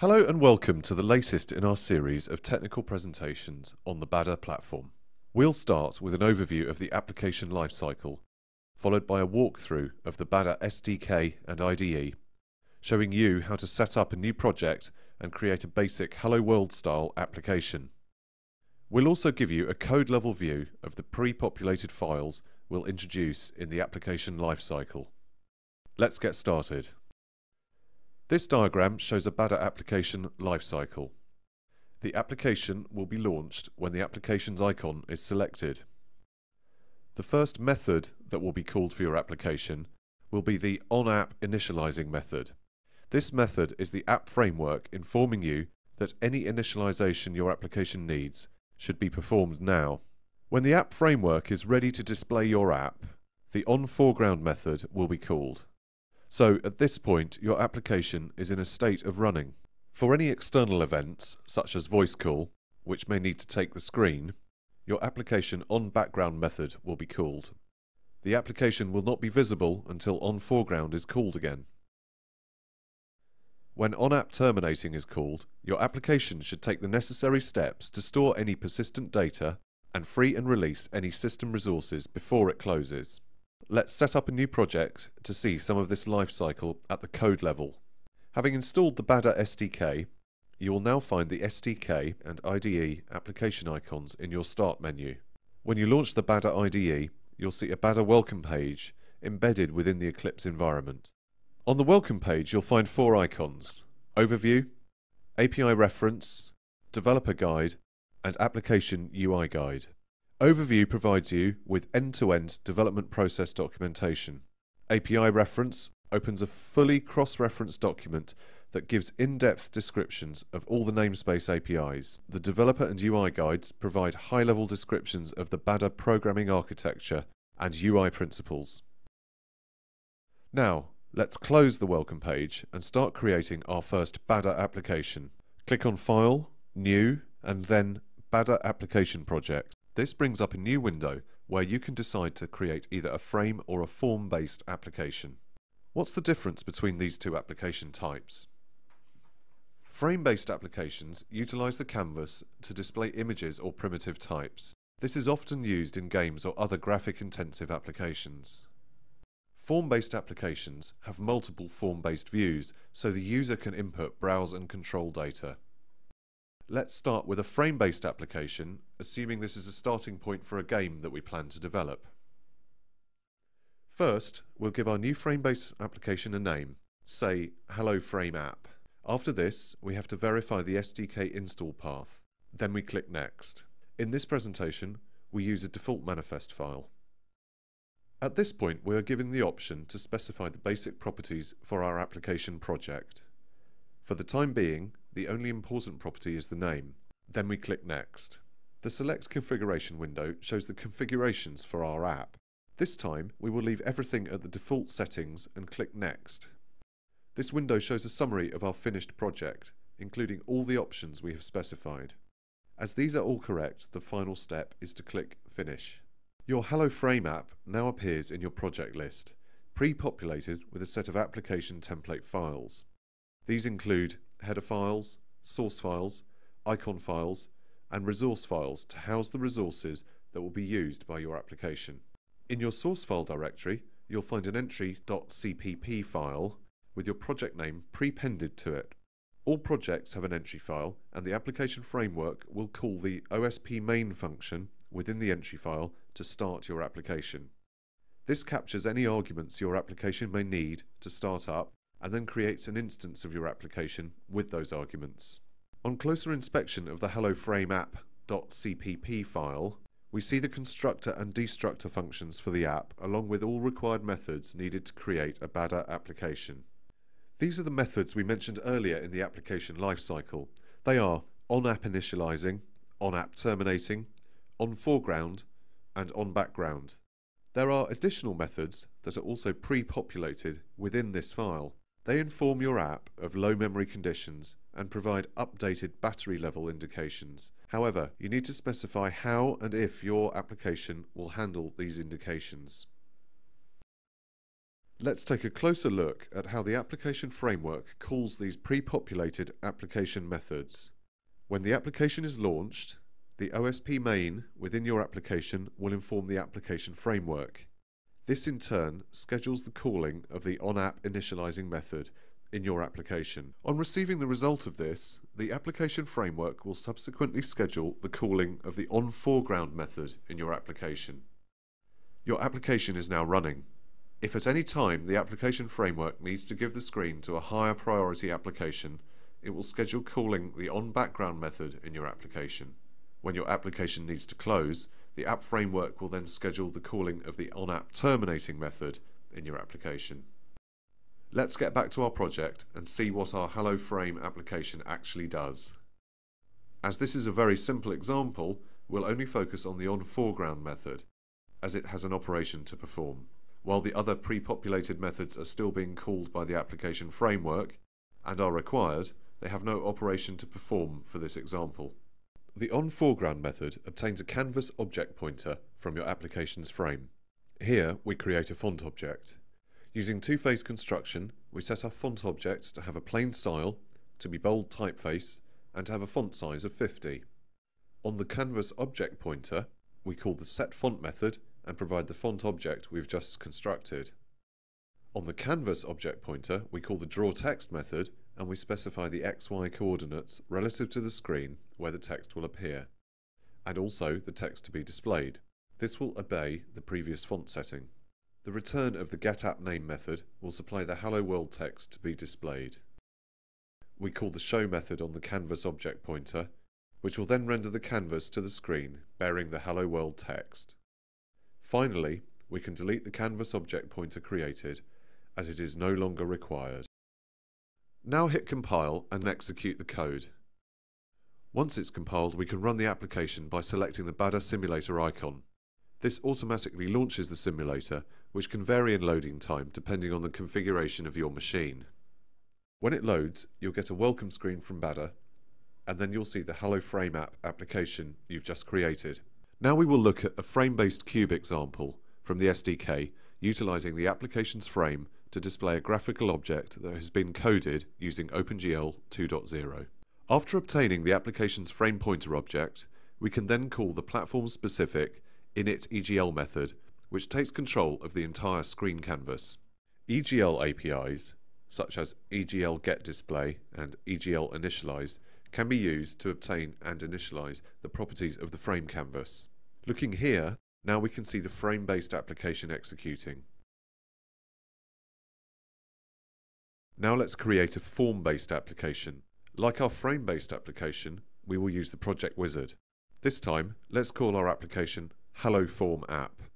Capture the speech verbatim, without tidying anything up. Hello and welcome to the latest in our series of technical presentations on the Bada platform. We'll start with an overview of the application lifecycle, followed by a walkthrough of the Bada S D K and I D E, showing you how to set up a new project and create a basic Hello World style application. We'll also give you a code level view of the pre-populated files we'll introduce in the application lifecycle. Let's get started. This diagram shows a Bada application lifecycle. The application will be launched when the application's icon is selected. The first method that will be called for your application will be the OnAppInitializing method. This method is the app framework informing you that any initialization your application needs should be performed now. When the app framework is ready to display your app, the OnForeground method will be called. So, at this point, your application is in a state of running. For any external events, such as voice call, which may need to take the screen, your application onBackground method will be called. The application will not be visible until onForeground is called again. When onAppTerminating is called, your application should take the necessary steps to store any persistent data and free and release any system resources before it closes. Let's set up a new project to see some of this lifecycle at the code level. Having installed the Bada S D K, you will now find the S D K and I D E application icons in your start menu. When you launch the Bada I D E, you'll see a Bada welcome page embedded within the Eclipse environment. On the welcome page, you'll find four icons: Overview, A P I Reference, Developer Guide, and Application U I Guide. Overview provides you with end-to-end development process documentation. A P I Reference opens a fully cross-referenced document that gives in-depth descriptions of all the namespace A P Is. The Developer and U I Guides provide high-level descriptions of the Bada programming architecture and U I principles. Now, let's close the welcome page and start creating our first Bada application. Click on File, New, and then Bada Application Project. This brings up a new window where you can decide to create either a frame or a form-based application. What's the difference between these two application types? Frame-based applications utilize the canvas to display images or primitive types. This is often used in games or other graphic-intensive applications. Form-based applications have multiple form-based views, so the user can input, browse, and control data. Let's start with a frame-based application, assuming this is a starting point for a game that we plan to develop. First, we'll give our new frame-based application a name, say HelloFrameApp. After this, we have to verify the S D K install path. Then we click Next. In this presentation, we use a default manifest file. At this point, we are given the option to specify the basic properties for our application project. For the time being, the only important property is the name. Then we click Next. The Select Configuration window shows the configurations for our app. This time, we will leave everything at the default settings and click Next. This window shows a summary of our finished project, including all the options we have specified. As these are all correct, the final step is to click Finish. Your HelloFrameApp now appears in your project list, pre-populated with a set of application template files. These include header files, source files, icon files, and resource files to house the resources that will be used by your application. In your source file directory, you'll find an entry.cpp file with your project name prepended to it. All projects have an entry file, and the application framework will call the O S P main function within the entry file to start your application. This captures any arguments your application may need to start up and then creates an instance of your application with those arguments. On closer inspection of the HelloFrameApp.cpp file, we see the constructor and destructor functions for the app, along with all required methods needed to create a Bada application. These are the methods we mentioned earlier in the application lifecycle. They are OnAppInitializing, OnAppTerminating, OnForeground, and OnBackground. There are additional methods that are also pre-populated within this file. They inform your app of low memory conditions and provide updated battery level indications. However, you need to specify how and if your application will handle these indications. Let's take a closer look at how the application framework calls these pre-populated application methods. When the application is launched, the O S P main within your application will inform the application framework. This in turn schedules the calling of the OnAppInitializing method in your application. On receiving the result of this, the application framework will subsequently schedule the calling of the OnForeground method in your application. Your application is now running. If at any time the application framework needs to give the screen to a higher priority application, it will schedule calling the onBackground method in your application. When your application needs to close, the app framework will then schedule the calling of the onAppTerminating method in your application. Let's get back to our project and see what our HelloFrame application actually does. As this is a very simple example, we'll only focus on the onForeground method, as it has an operation to perform. While the other pre-populated methods are still being called by the application framework and are required, they have no operation to perform for this example. The onForeground method obtains a canvas object pointer from your application's frame. Here we create a font object. Using two-phase construction, we set our font object to have a plain style, to be bold typeface, and to have a font size of fifty. On the canvas object pointer, we call the setFont method and provide the font object we've just constructed. On the canvas object pointer, we call the drawText method and we specify the X Y coordinates relative to the screen where the text will appear, and also the text to be displayed. This will obey the previous font setting. The return of the getAppName method will supply the Hello World text to be displayed. We call the show method on the canvas object pointer, which will then render the canvas to the screen bearing the Hello World text. Finally, we can delete the canvas object pointer created, as it is no longer required. Now hit compile and execute the code. Once it's compiled, we can run the application by selecting the Bada simulator icon. This automatically launches the simulator, which can vary in loading time depending on the configuration of your machine. When it loads, you'll get a welcome screen from Bada, and then you'll see the HelloFrameapp application you've just created. Now we will look at a frame-based cube example from the S D K, utilizing the application's frame to display a graphical object that has been coded using OpenGL two point oh. After obtaining the application's frame pointer object, we can then call the platform-specific initEGL method, which takes control of the entire screen canvas. E G L A P Is, such as EGLGetDisplay and EGLInitialize, can be used to obtain and initialize the properties of the frame canvas. Looking here, now we can see the frame-based application executing. Now let's create a form-based application. Like our frame-based application, we will use the project wizard. This time, let's call our application HelloFormApp.